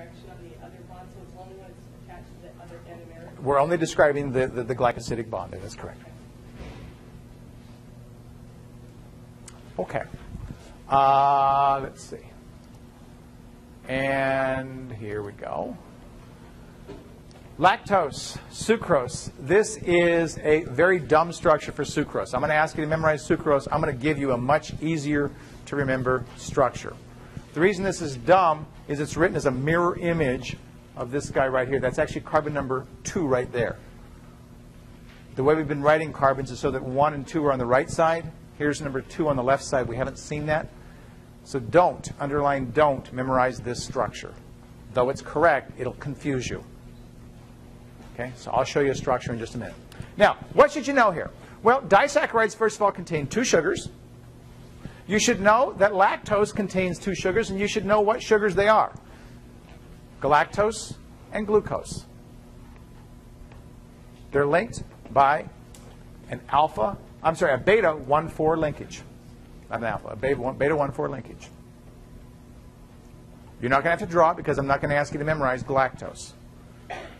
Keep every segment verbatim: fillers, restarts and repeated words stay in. direction of the other bond, so it's only when it's attached to the other anomeric? We're only describing the, the, the glycosidic bond. That's correct. Okay. Uh, let's see. And here we go. Lactose, sucrose. This is a very dumb structure for sucrose. I'm going to ask you to memorize sucrose. I'm going to give you a much easier to remember structure. The reason this is dumb is it's written as a mirror image of this guy right here. That's actually carbon number two right there. The way we've been writing carbons is so that one and two are on the right side. Here's number two on the left side. We haven't seen that. So don't, underline don't, memorize this structure. Though it's correct, it'll confuse you. Okay, so I'll show you a structure in just a minute. Now, what should you know here? Well, disaccharides, first of all, contain two sugars. You should know that lactose contains two sugars, and you should know what sugars they are. Galactose and glucose. They're linked by an alpha, I'm sorry, a beta one four linkage. Not an alpha, a beta one four linkage. You're not going to have to draw it because I'm not going to ask you to memorize galactose.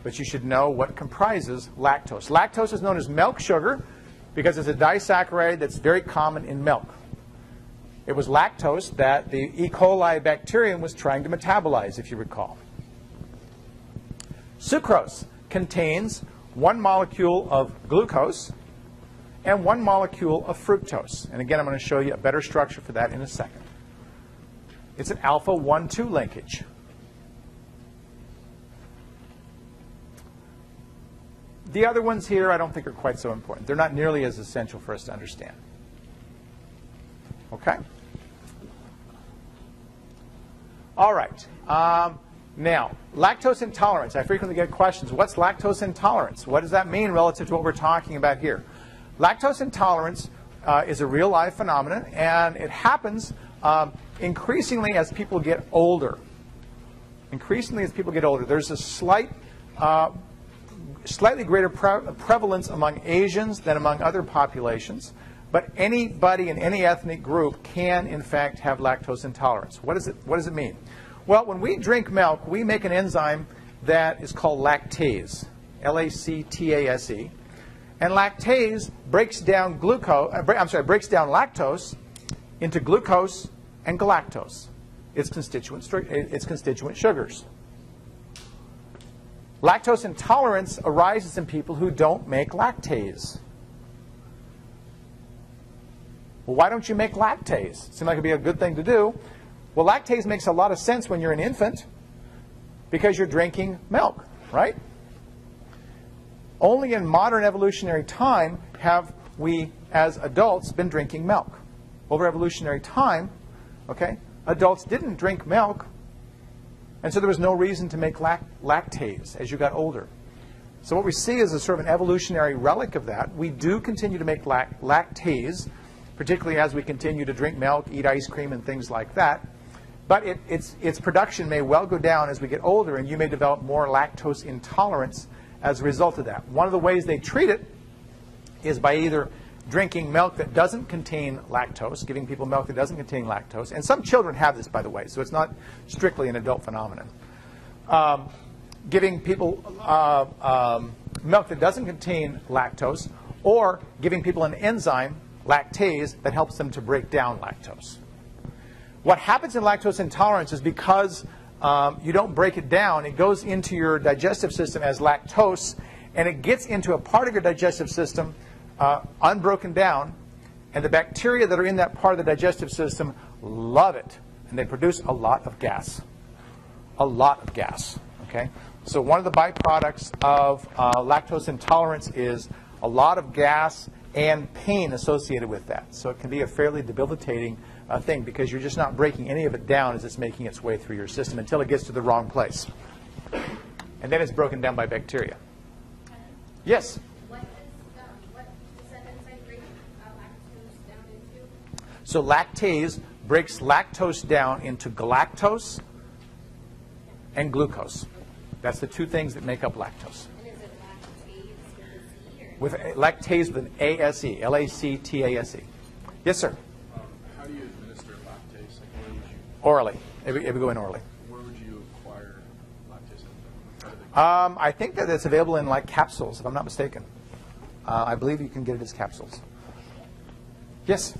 But you should know what comprises lactose. Lactose is known as milk sugar because it's a disaccharide that's very common in milk. It was lactose that the E. coli bacterium was trying to metabolize, if you recall. Sucrose contains one molecule of glucose and one molecule of fructose. And again, I'm going to show you a better structure for that in a second. It's an alpha one two linkage. The other ones here I don't think are quite so important. They're not nearly as essential for us to understand. Okay? All right. Um, now, lactose intolerance. I frequently get questions. What's lactose intolerance? What does that mean relative to what we're talking about here? Lactose intolerance uh, is a real-life phenomenon, and it happens um, increasingly as people get older. Increasingly as people get older. There's a slight... Uh, slightly greater pre prevalence among Asians than among other populations, but anybody in any ethnic group can, in fact, have lactose intolerance. What, is it, what does it mean? Well, when we drink milk, we make an enzyme that is called lactase, L A C T A S E, and lactase breaks down glucose. Uh, I'm sorry, breaks down lactose into glucose and galactose, its constituent, its constituent sugars. Lactose intolerance arises in people who don't make lactase. Well, why don't you make lactase? Seems like it'd be a good thing to do. Well, lactase makes a lot of sense when you're an infant because you're drinking milk, right? Only in modern evolutionary time have we, as adults, been drinking milk. Over evolutionary time, okay, adults didn't drink milk. And so there was no reason to make lact lactase as you got older. So what we see is a sort of an evolutionary relic of that. We do continue to make lact lactase, particularly as we continue to drink milk, eat ice cream, and things like that. But it, it's, its production may well go down as we get older, and you may develop more lactose intolerance as a result of that. One of the ways they treat it is by either drinking milk that doesn't contain lactose, giving people milk that doesn't contain lactose. And some children have this, by the way, so it's not strictly an adult phenomenon. Um, giving people uh, um, milk that doesn't contain lactose, or giving people an enzyme, lactase, that helps them to break down lactose. What happens in lactose intolerance is because um, you don't break it down, it goes into your digestive system as lactose, and it gets into a part of your digestive system Uh, unbroken down, and the bacteria that are in that part of the digestive system love it, and they produce a lot of gas. A lot of gas, okay? So one of the byproducts of uh, lactose intolerance is a lot of gas and pain associated with that. So it can be a fairly debilitating uh, thing because you're just not breaking any of it down as it's making its way through your system until it gets to the wrong place. And then it's broken down by bacteria. Yes? So lactase breaks lactose down into galactose and glucose. That's the two things that make up lactose. And is it lactase with an E? Or? With lactase with an A S E, L A C T A S E. Yes, sir? Um, how do you administer lactase? Like, where would you... Orally. It would go in orally. Where would you acquire Um, I think that it's available in like capsules, if I'm not mistaken. Uh, I believe you can get it as capsules. Yes?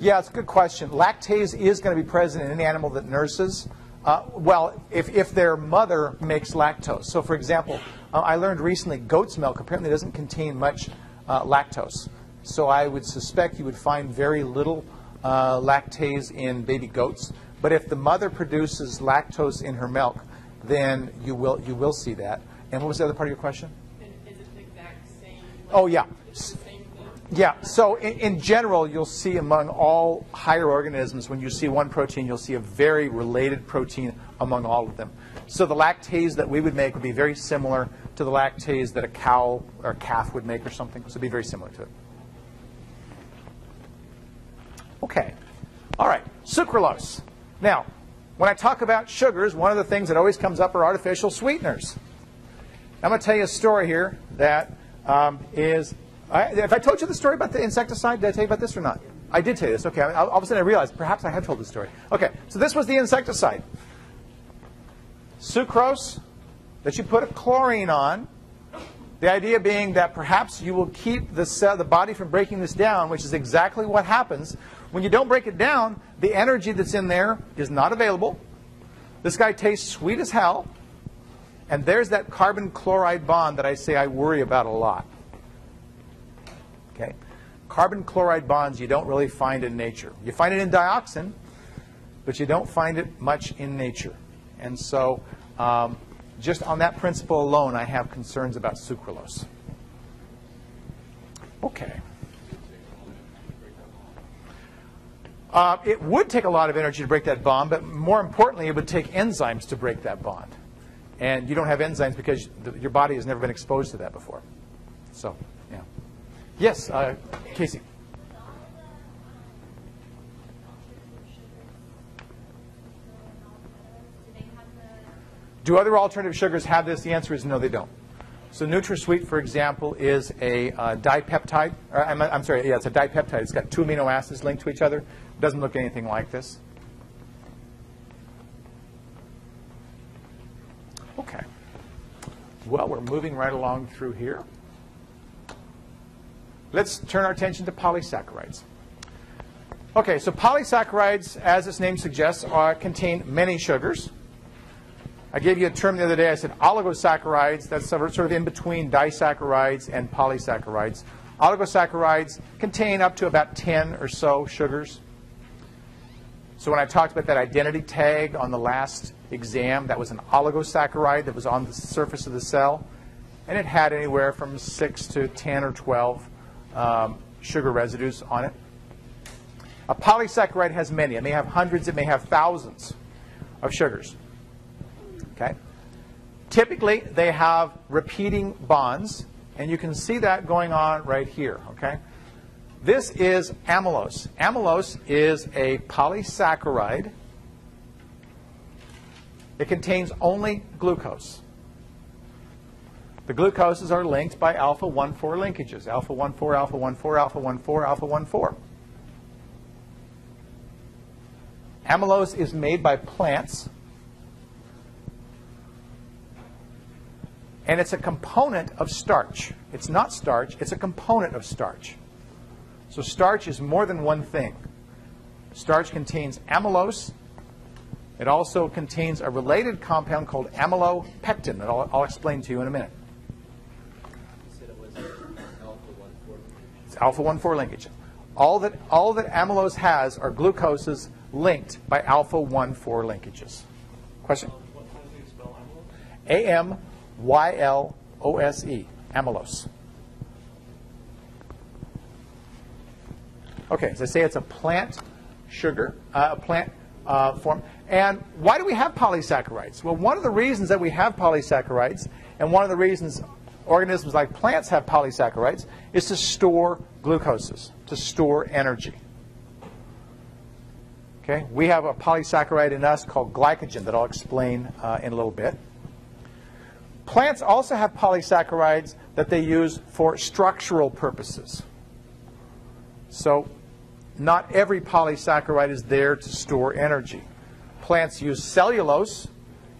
Yeah, it's a good question. Lactase is going to be present in any animal that nurses. Uh, well, if, if their mother makes lactose. So, for example, uh, I learned recently goat's milk apparently doesn't contain much uh, lactose. So I would suspect you would find very little uh, lactase in baby goats. But if the mother produces lactose in her milk, then you will, you will see that. And what was the other part of your question? Is it the exact same? Oh, yeah. Yeah, so in, in general, you'll see among all higher organisms, when you see one protein, you'll see a very related protein among all of them. So the lactase that we would make would be very similar to the lactase that a cow or a calf would make or something. So it would be very similar to it. Okay. All right, sucralose. Now, when I talk about sugars, one of the things that always comes up are artificial sweeteners. I'm going to tell you a story here that um, is... I, if I told you the story about the insecticide, did I tell you about this or not? I did tell you this. Okay, I, all of a sudden I realized perhaps I have told this story. Okay, so this was the insecticide. Sucrose that you put a chlorine on, the idea being that perhaps you will keep the, cell, the body from breaking this down, which is exactly what happens. When you don't break it down, the energy that's in there is not available. This guy tastes sweet as hell. And there's that carbon chloride bond that I say I worry about a lot. Okay. Carbon chloride bonds you don't really find in nature. You find it in dioxin, but you don't find it much in nature. And so um, just on that principle alone, I have concerns about sucralose. Okay. Uh, it would take a lot of energy to break that bond, but more importantly, it would take enzymes to break that bond. And you don't have enzymes because the, your body has never been exposed to that before. So, yeah. Yes, uh, Casey. Do other alternative sugars have this? The answer is no, they don't. So NutraSweet, for example, is a uh, dipeptide. Or I'm, I'm sorry, yeah, it's a dipeptide. It's got two amino acids linked to each other. It doesn't look anything like this. Okay. Well, we're moving right along through here. Let's turn our attention to polysaccharides. Okay, so polysaccharides, as its name suggests, are, contain many sugars. I gave you a term the other day. I said oligosaccharides. That's sort of in between disaccharides and polysaccharides. Oligosaccharides contain up to about ten or so sugars. So when I talked about that identity tag on the last exam, that was an oligosaccharide that was on the surface of the cell. And it had anywhere from six to ten or twelve. Um, sugar residues on it. A polysaccharide has many. It may have hundreds. It may have thousands of sugars. Okay. Typically, they have repeating bonds, and you can see that going on right here. Okay. This is amylose. Amylose is a polysaccharide. It contains only glucose. The glucoses are linked by alpha one four linkages, alpha one four, alpha one four, alpha one four, alpha one four. Amylose is made by plants, and it's a component of starch. It's not starch, it's a component of starch. So starch is more than one thing. Starch contains amylose. It also contains a related compound called amylopectin that I'll, I'll explain to you in a minute. alpha one four linkage. All that, all that amylose has are glucoses linked by alpha one four linkages. Question? Um, what does it spell amylose? A M Y L O S E, amylose. Okay, as I say, it's a plant sugar, uh, a plant uh, form. And why do we have polysaccharides? Well, one of the reasons that we have polysaccharides, and one of the reasons organisms like plants have polysaccharides, is to store glucoses, to store energy. Okay, we have a polysaccharide in us called glycogen that I'll explain uh, in a little bit. Plants also have polysaccharides that they use for structural purposes. So not every polysaccharide is there to store energy. Plants use cellulose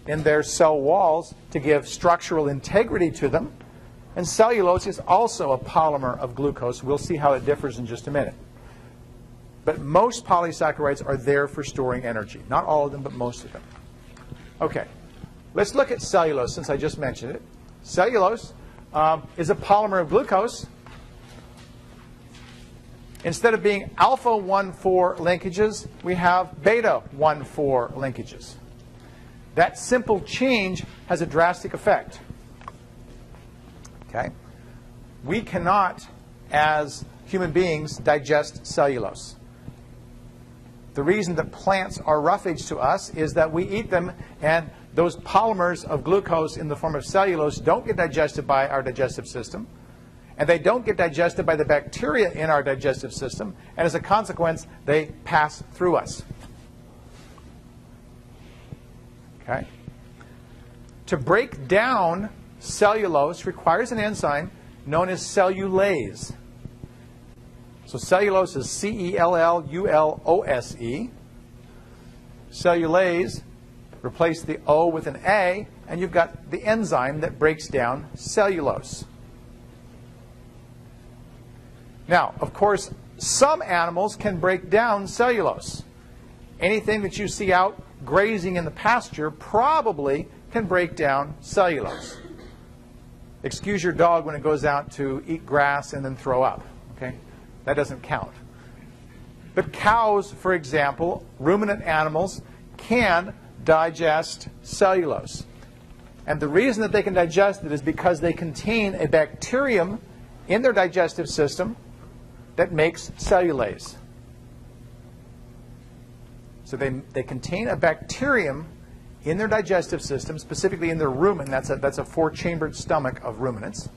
in their cell walls to give structural integrity to them. And cellulose is also a polymer of glucose. We'll see how it differs in just a minute. But most polysaccharides are there for storing energy. Not all of them, but most of them. Okay, let's look at cellulose, since I just mentioned it. Cellulose um, is a polymer of glucose. Instead of being alpha one four linkages, we have beta one four linkages. That simple change has a drastic effect. Okay? We cannot, as human beings, digest cellulose. The reason that plants are roughage to us is that we eat them, and those polymers of glucose in the form of cellulose don't get digested by our digestive system. And they don't get digested by the bacteria in our digestive system, and as a consequence, they pass through us. Okay? To break down cellulose requires an enzyme known as cellulase. So cellulose is C E L L U L O S E. Cellulase, replace the O with an A, and you've got the enzyme that breaks down cellulose. Now, of course, some animals can break down cellulose. Anything that you see out grazing in the pasture probably can break down cellulose. Excuse your dog when it goes out to eat grass and then throw up. Okay? That doesn't count. But cows, for example, ruminant animals, can digest cellulose. And the reason that they can digest it is because they contain a bacterium in their digestive system that makes cellulase. So they, they contain a bacterium in their digestive system, specifically in their rumen. That's a, that's a four-chambered stomach of ruminants.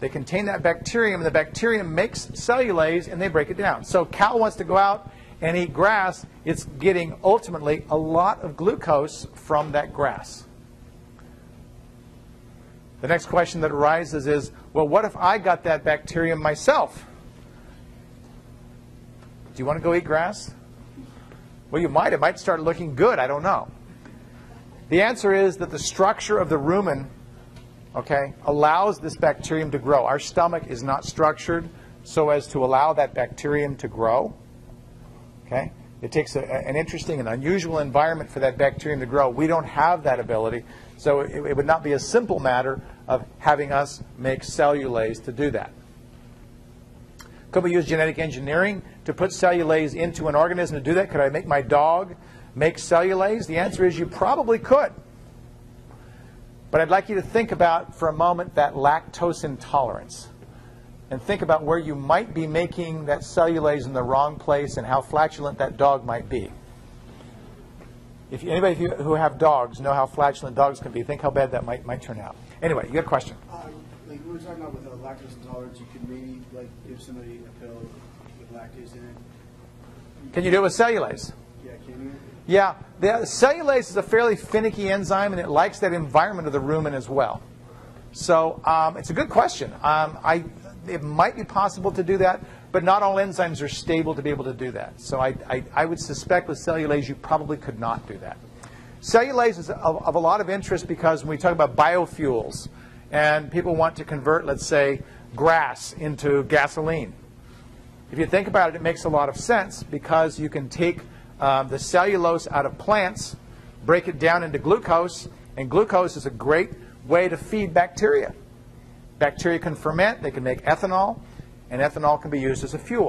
They contain that bacterium, and the bacterium makes cellulase, and they break it down. So cow wants to go out and eat grass. It's getting, ultimately, a lot of glucose from that grass. The next question that arises is, well, what if I got that bacterium myself? Do you want to go eat grass? Well, you might. It might start looking good. I don't know. The answer is that the structure of the rumen, okay, allows this bacterium to grow. Our stomach is not structured so as to allow that bacterium to grow. Okay? It takes a, an interesting and unusual environment for that bacterium to grow. We don't have that ability. So it, it would not be a simple matter of having us make cellulase to do that. Could we use genetic engineering to put cellulase into an organism to do that? Could I make my dog make cellulase? The answer is you probably could. But I'd like you to think about for a moment that lactose intolerance. And think about where you might be making that cellulase in the wrong place and how flatulent that dog might be. If you, anybody who have dogs know how flatulent dogs can be, think how bad that might might turn out. Anyway, you got a question? Uh, like we were talking about with uh, lactose intolerance, you could maybe like give somebody a pill with lactase in it. You can you do it with cellulase? Yeah, can you? Yeah, the, cellulase is a fairly finicky enzyme, and it likes that environment of the rumen as well. So um, it's a good question. Um, I it might be possible to do that. But not all enzymes are stable to be able to do that. So I, I, I would suspect with cellulase you probably could not do that. Cellulase is of, of a lot of interest because when we talk about biofuels and people want to convert, let's say, grass into gasoline. If you think about it, it makes a lot of sense because you can take um, the cellulose out of plants, break it down into glucose, and glucose is a great way to feed bacteria. Bacteria can ferment, they can make ethanol, and ethanol can be used as a fuel.